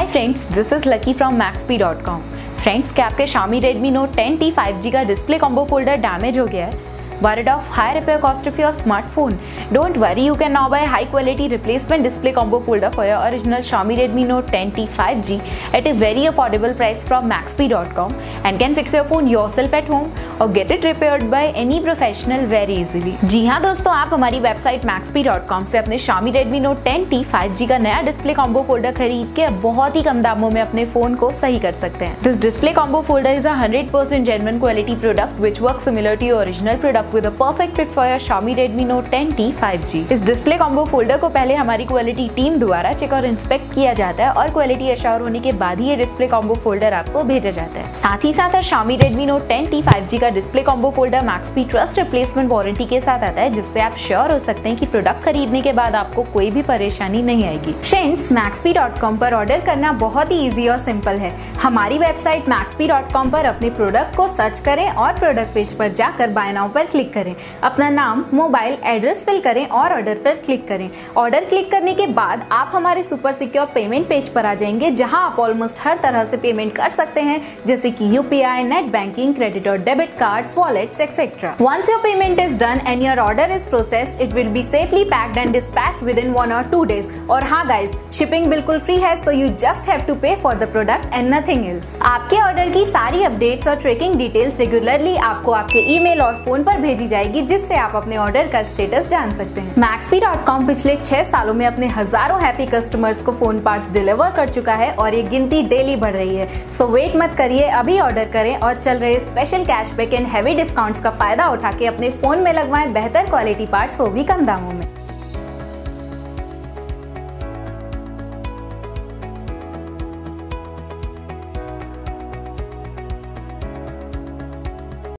Hi friends, this is lucky from maxbhi.com। Friends, क्या आपके Xiaomi Redmi Note 10T 5G का display combo folder damage हो गया है? Worried of high repair cost of your smartphone? Don't worry, you can now buy high quality replacement display combo folder for your original Xiaomi Redmi Note 10T 5G at a very affordable price from maxbhi.com and can fix your phone yourself at home or get it repaired by any professional very easily। जी हाँ दोस्तों, आप हमारी website maxbhi.com से अपने Xiaomi Redmi Note 10T 5G का नया display combo folder खरीद के बहुत ही कम दामों में अपने फोन को सही कर सकते हैं। This display combo folder is a 100% genuine quality product which work similar to your original product with a perfect fit for your Xiaomi Redmi Note 10T 5G। इस डिस्प्ले कॉम्बो फोल्डर को पहले हमारी quality team द्वारा check और inspect किया जाता है और क्वालिटी एश्योर होने के बाद ही ये डिस्प्ले कॉम्बो फोल्डर आपको भेजा जाता है। साथ ही साथ Xiaomi Redmi Note 10T 5G का display combo folder maxbhi trust replacement warranty के साथ आता है, जिससे आप श्योर हो सकते हैं कि प्रोडक्ट खरीदने के बाद आपको कोई भी परेशानी नहीं आएगी। फ्रेंड्स, maxbhi.com पर ऑर्डर करना बहुत ही इजी और सिंपल है। हमारी वेबसाइट maxbhi.com पर अपने प्रोडक्ट को सर्च करें और प्रोडक्ट पेज पर जाकर बाय नाउ पर क्लिक करें, अपना नाम, मोबाइल, एड्रेस फिल करें और ऑर्डर पर क्लिक करें। ऑर्डर क्लिक करने के बाद आप हमारे सुपर सिक्योर पेमेंट पेज पर आ जाएंगे, जहाँ आप ऑलमोस्ट हर तरह से पेमेंट कर सकते हैं, जैसे कि UPI, नेट बैंकिंग, क्रेडिट और debit cards, wallets etcetera. Once your payment is done and your order is processed, it will be safely packed and dispatched within 1 or 2 days। और हाँ guys, shipping बिल्कुल free है, so you just have to pay for the product and nothing else। आपके order की सारी updates और tracking details regularly आपको आपके ईमेल और फोन पर भेजी जाएगी, जिससे आप अपने ऑर्डर का स्टेटस जान सकते हैं। maxbhi.com पिछले 6 सालों में अपने हजारों हैप्पी कस्टमर्स को फोन पार्ट्स डिलीवर कर चुका है और ये गिनती डेली बढ़ रही है। सो वेट मत करिए, अभी ऑर्डर करें और चल रहे special cashback and heavy discounts का फायदा उठा के अपने फोन में लगवाएं बेहतर क्वालिटी पार्ट्स, वो भी कम दामों में।